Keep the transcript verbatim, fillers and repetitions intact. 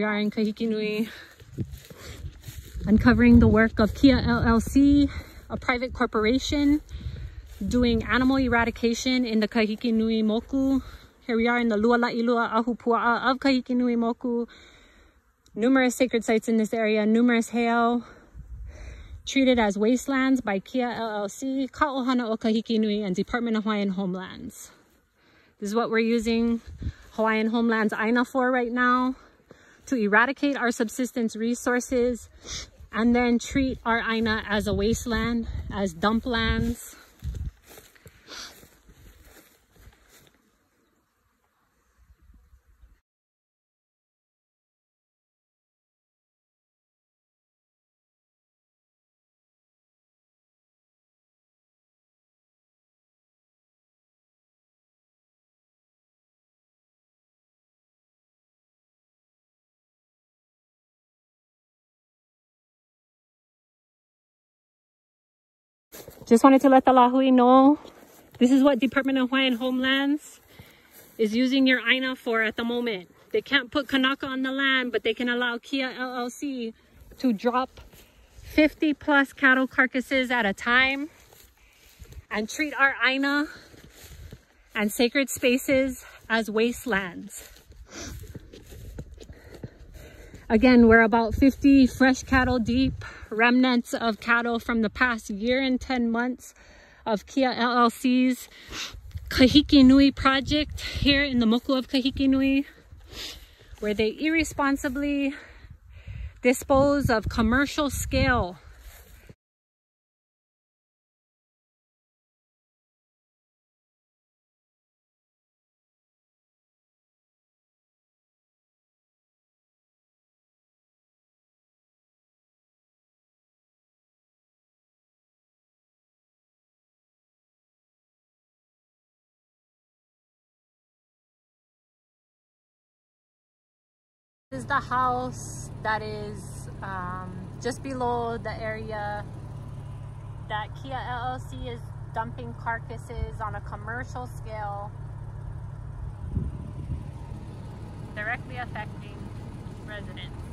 Hawaiian Kahikinui, uncovering the work of K I A L L C, a private corporation doing animal eradication in the Kahikinui Moku. Here we are in the Luala Ilua Ahupua'a of Kahikinui Moku. Numerous sacred sites in this area, numerous heiau treated as wastelands by K I A L L C, Kaohana'o Kahikinui, and Department of Hawaiian Homelands. This is what we're using Hawaiian Homelands Aina for right now, to eradicate our subsistence resources and then treat our Aina as a wasteland, as dump lands. Just wanted to let the Lahui know, this is what Department of Hawaiian Homelands is using your Aina for at the moment. They can't put Kanaka on the land, but they can allow K I A L L C to drop fifty plus cattle carcasses at a time and treat our Aina and sacred spaces as wastelands. Again, we're about fifty fresh cattle deep, remnants of cattle from the past year and ten months of K I A L L C's Kahikinui project here in the Moku of Kahikinui, where they irresponsibly dispose of commercial scale . This is the house that is um, just below the area that K I A L L C is dumping carcasses on a commercial scale, directly affecting residents.